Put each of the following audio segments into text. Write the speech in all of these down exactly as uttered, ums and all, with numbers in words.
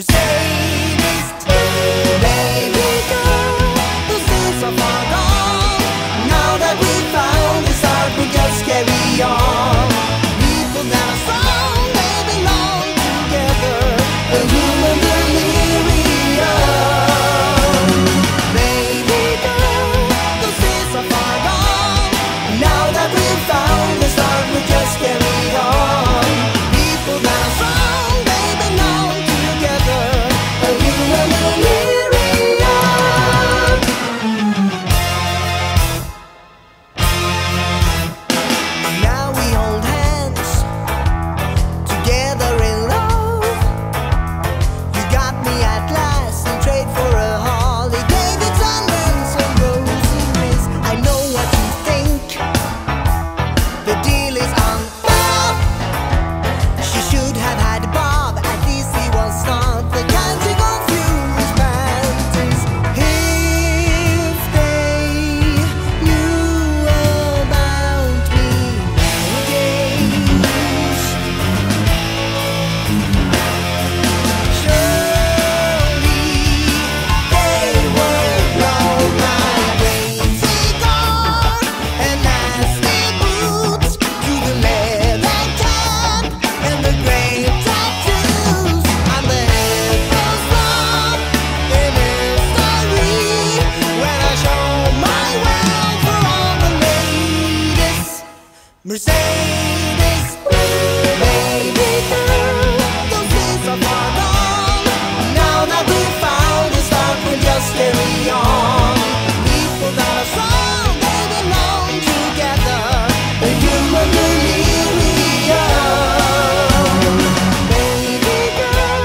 Mercedes, oh baby girl, those days are far gone. Now that we've found this heart, we just carry on. We put down a song, they belong together, and you and delirium. Baby girl, those days are far gone. Now that we've found this heart, we just carry on. We put down a song. Mercedes, oh baby girl, those days are far gone. Now that we've found this love, we'll just carry on. People that are strong, they belong together, the human delirium. Baby girl,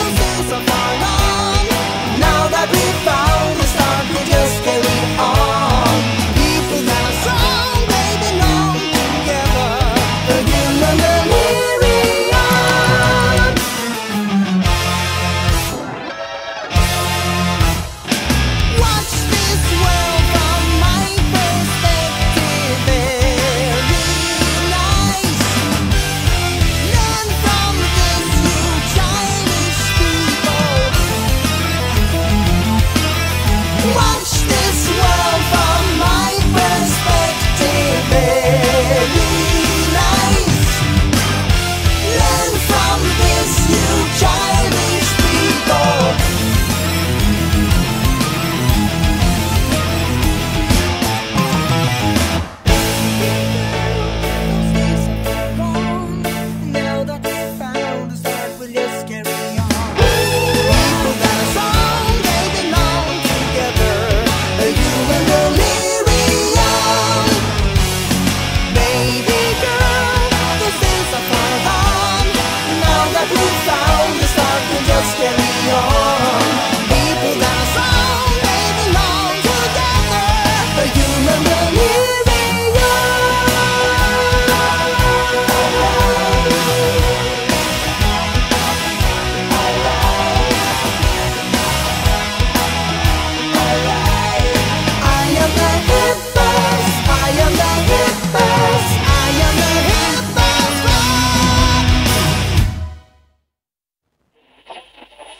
those days are far gone. Now that we've found this love, we'll just carry on.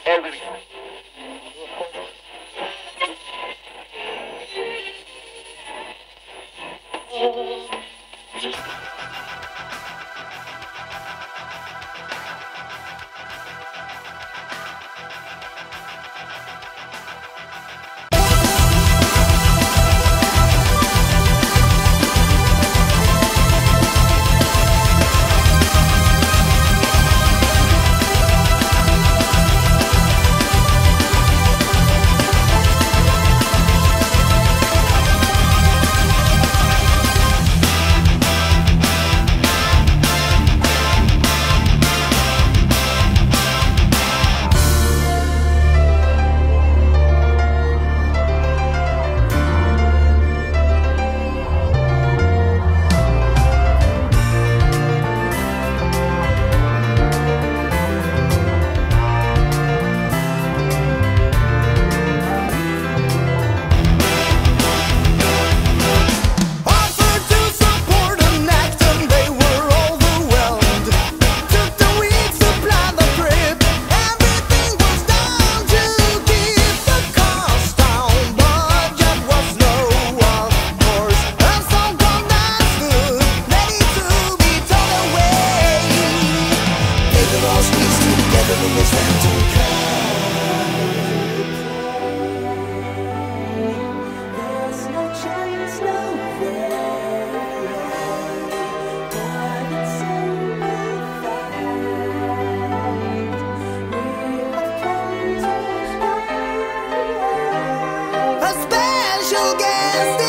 Everything. it all squeeze together in this phantom car. There's no chance, no way. Time is simplified. A special guest in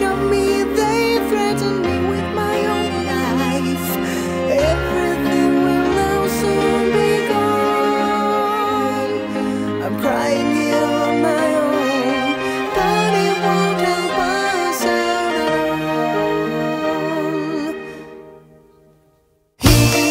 torture me, they threaten me with my own life. Everything will now soon be gone. I'm crying here on my own, but it won't help us out alone. He we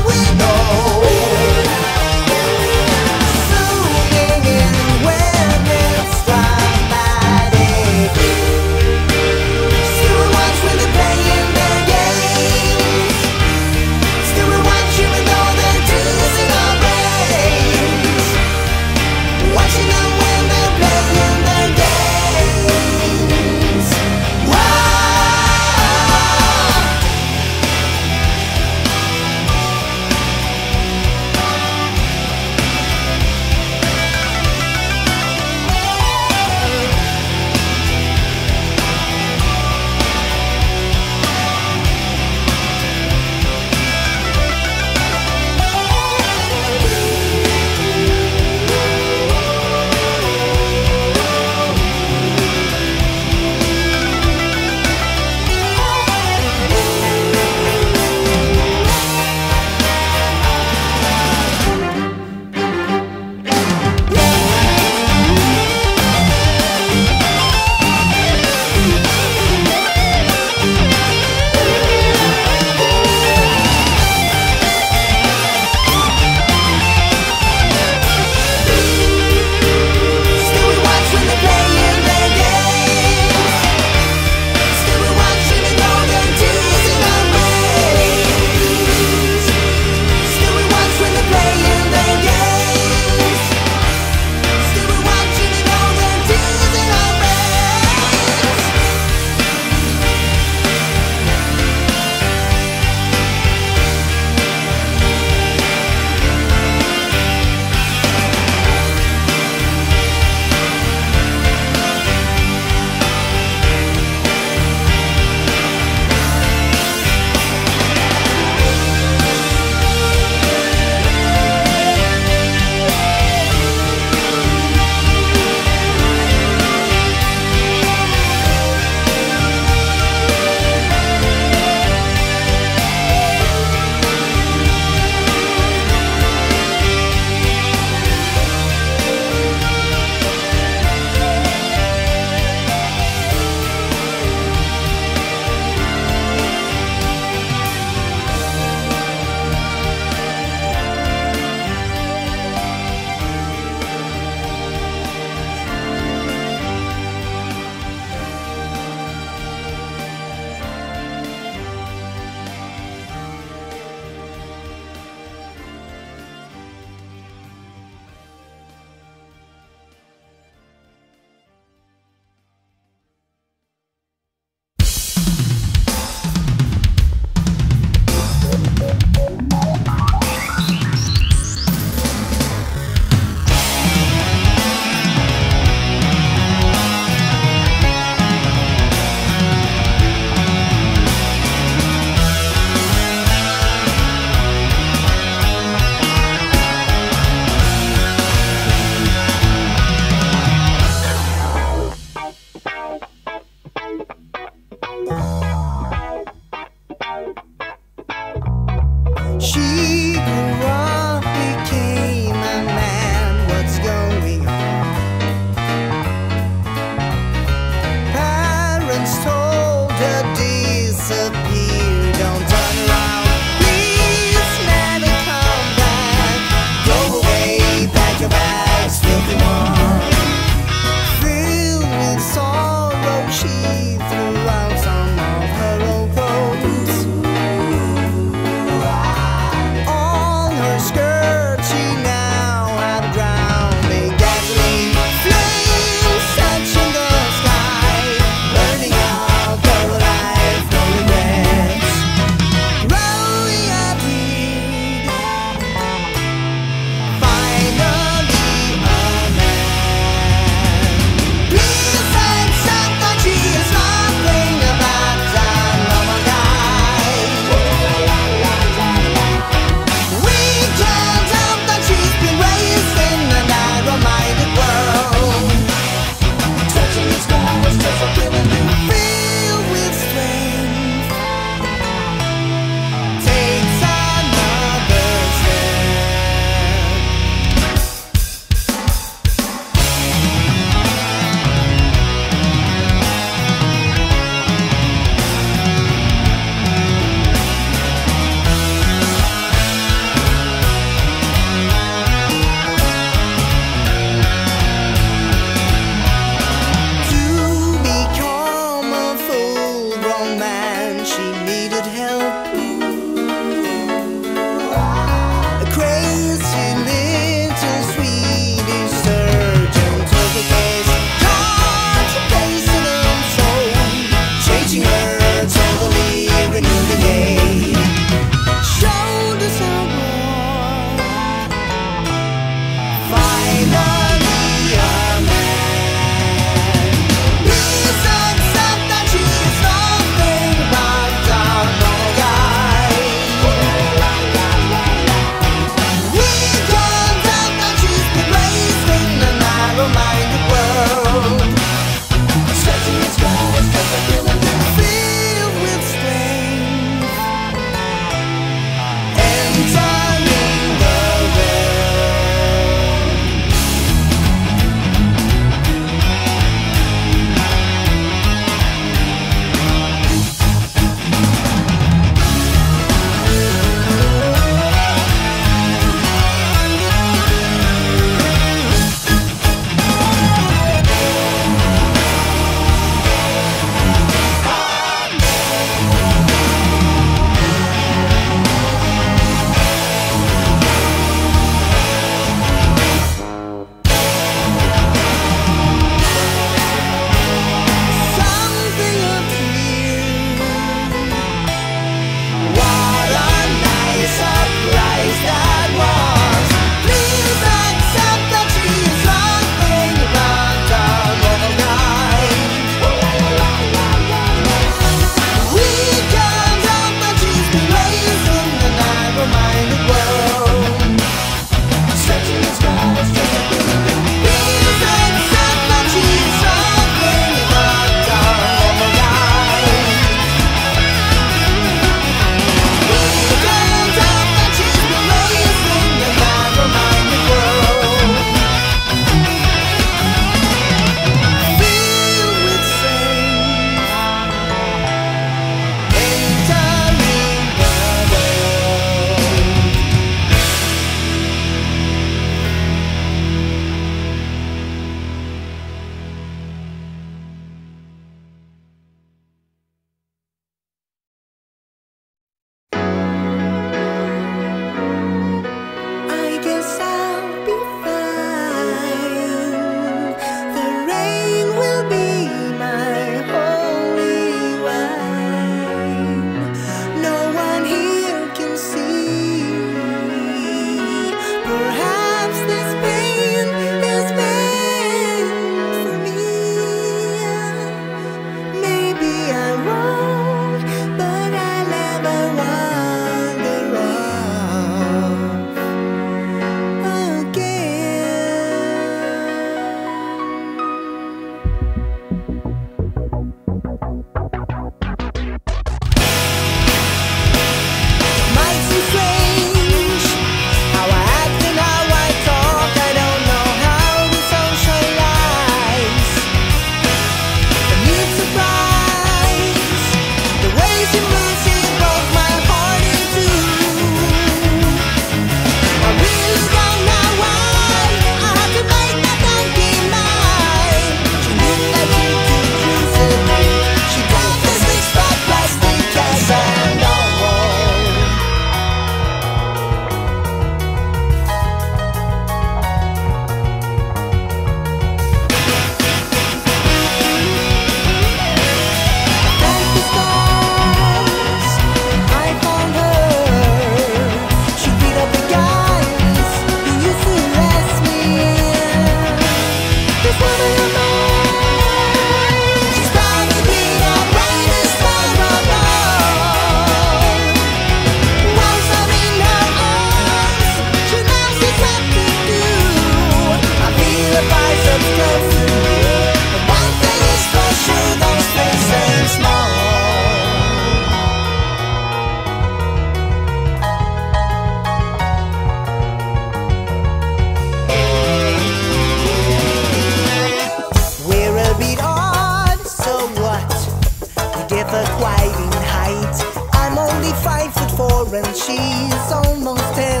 when she's almost ten.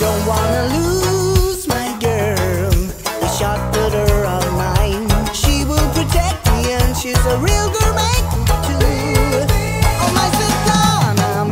Don't wanna lose my girl. We shot at her online. She will protect me, and she's a real gourmet too. Oh my Sultana,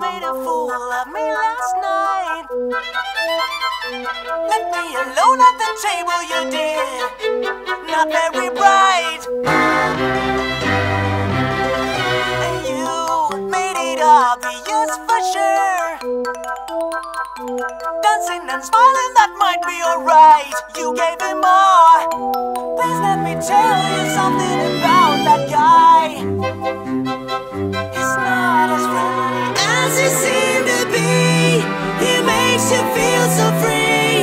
made a fool of me last night. Left me alone at the table, you did. Not very bright. And you made it obvious for sure. Dancing and smiling, that might be alright. You gave him more. Please let me tell you something about that guy. He's not as friendly as you seem to be. He makes you feel so free,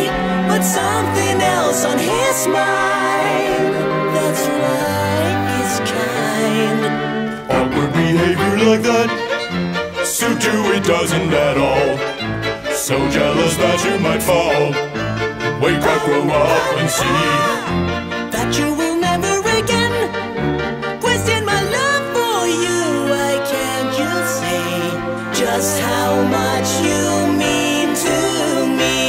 but something else on his mind. That's why he's kind. Awkward behavior like that, suit you it doesn't at all. So jealous that you might fall. Wake up, grow up and see that you will never again question my love for you. Why can't you say just how much you mean to me?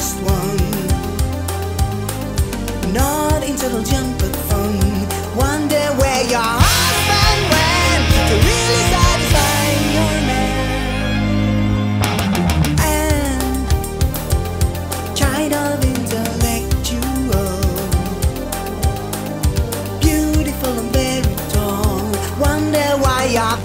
next one. Not intelligent but fun. One day where your husband went to really satisfy your man. And kind of intellectual, beautiful and very tall. Wonder why your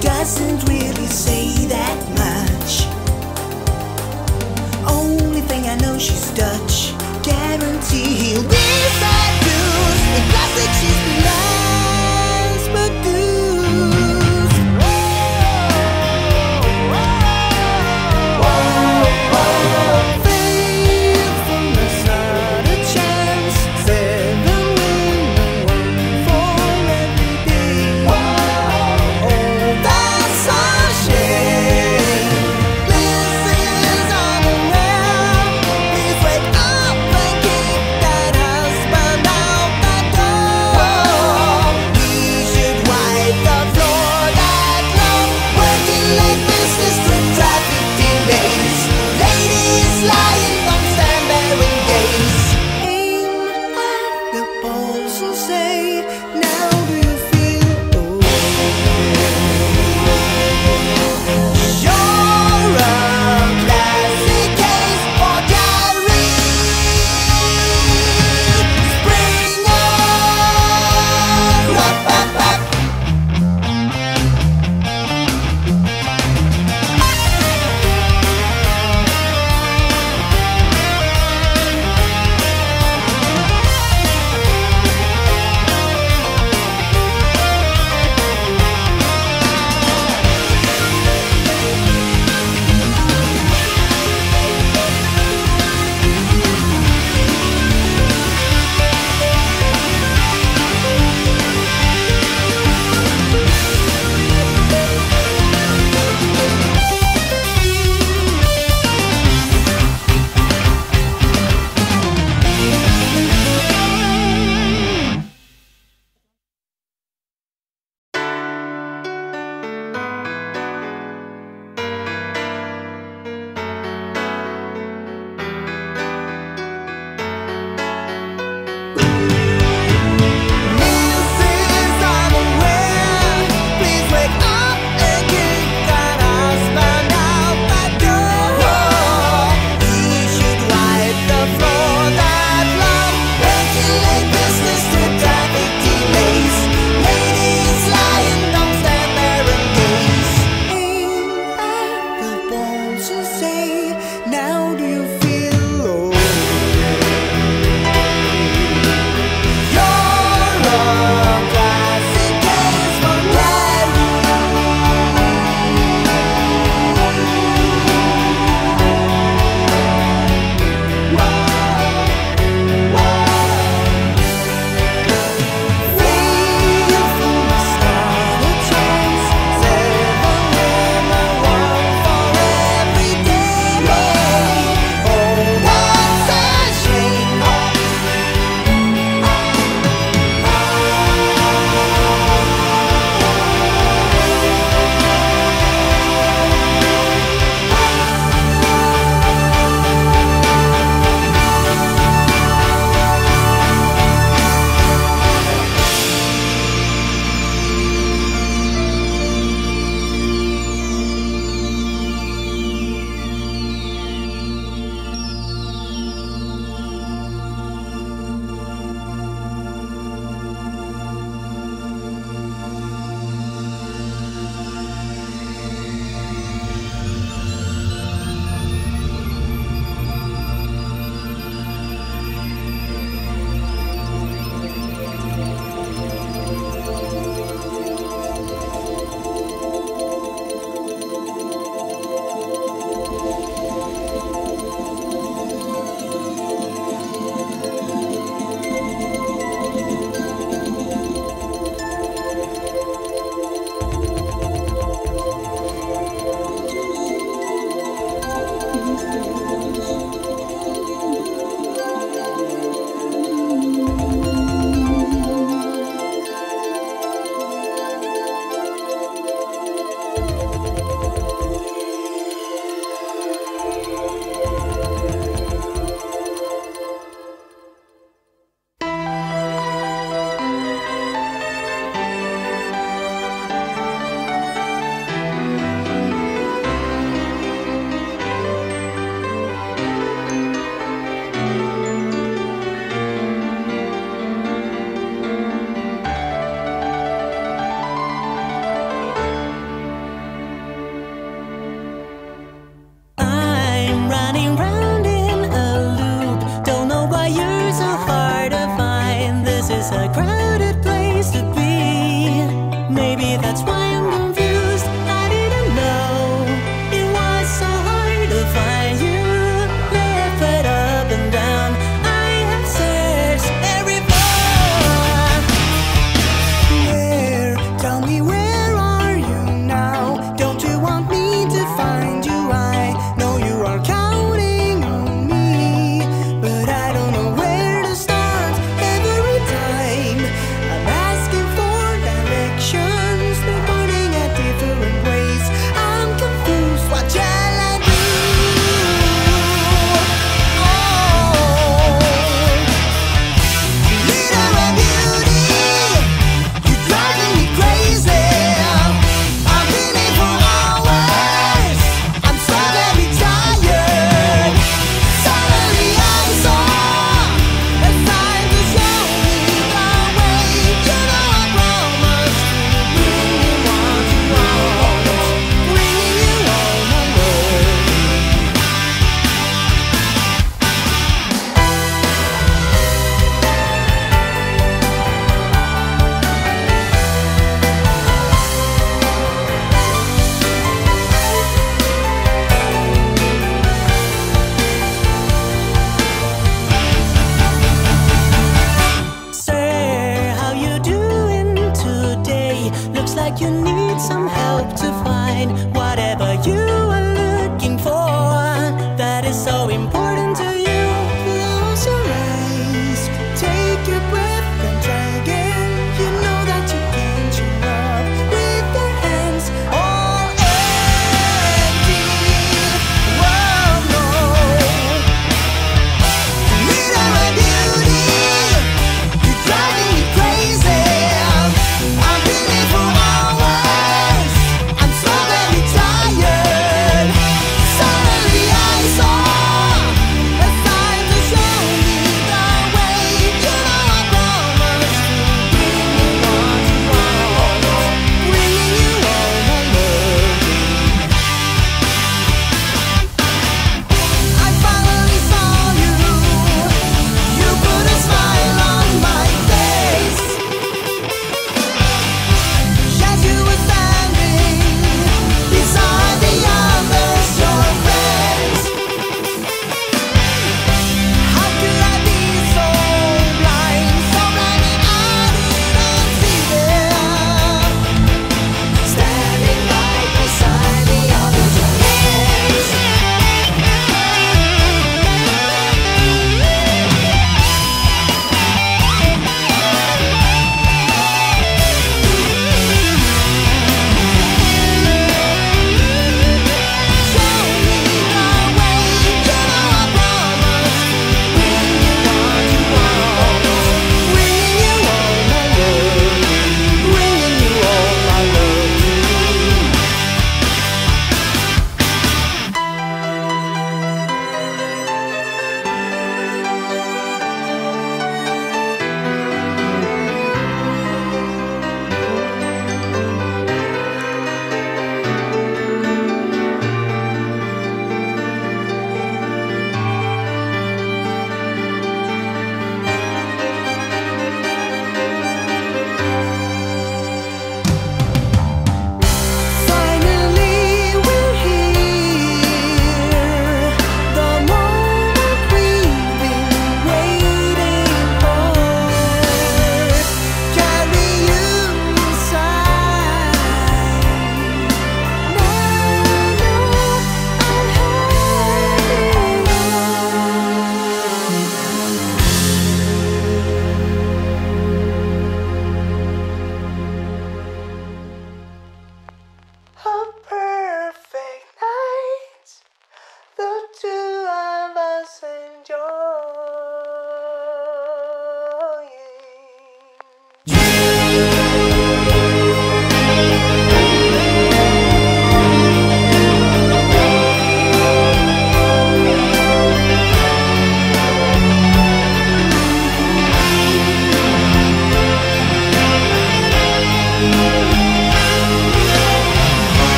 doesn't really say that much. Only thing I know, she's Dutch. Guarantee he'll be seduced. In plastic, she's the last but goose. Whoa, whoa, whoa. Faithfulness, not a chance. Seven women, one for every day. Whoa, oh, that's oh. that's why I'm confused. I didn't know it was so hard to find you. Left up and down, I have searched everywhere. Where, tell me where are you now? Don't you want me to find you? I know you are counting on me, but I don't know where to start. Every time I'm asking for directions, like you need some help to find whatever you are looking for that is so important to you. Close your eyes, take a breath and try again. You know that you can't show up with your hands all empty. Whoa, no. Little my beauty, you're driving me crazy. I'm feeling for hours. I'm so very tired.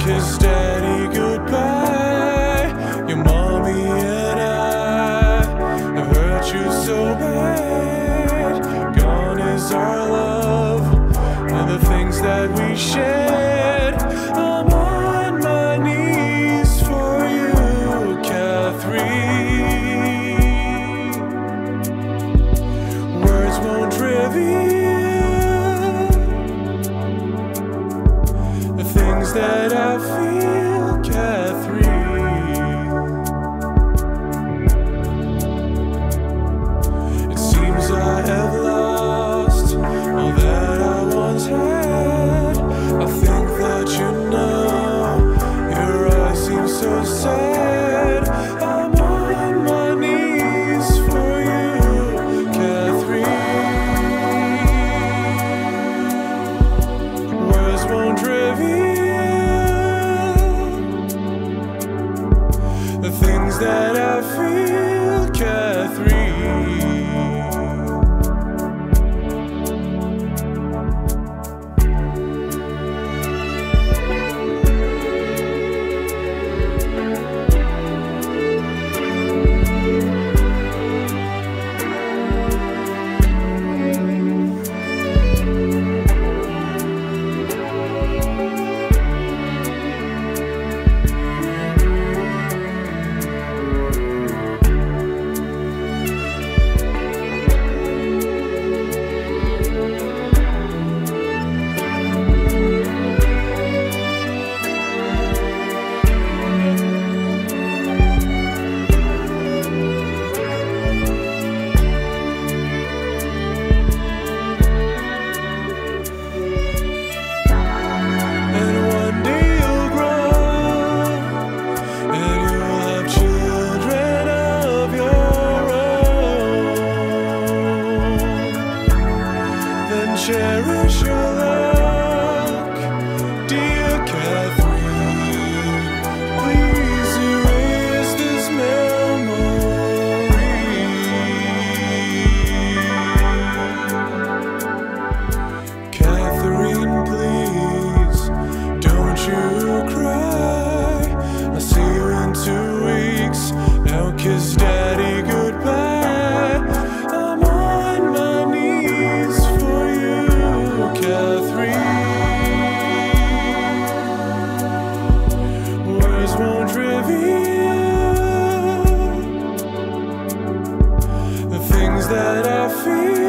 Kiss Daddy goodbye. Your mommy and I have hurt you so bad. Gone is our love and the things that we shared. I'm on my knees for you, Catherine. Words won't reveal that I feel, Catherine. It seems I have lost all that I once had. I think that you know your eyes seem so sad. I'm on my knees for you, Catherine. Words won't reveal the things that I feel, Catherine. Cherish your luck, dear Catherine. Please erase this memory. Catherine, please, don't you cry. I'll see you in two weeks. Now kiss Daddy goodbye. Won't reveal the things that I feel.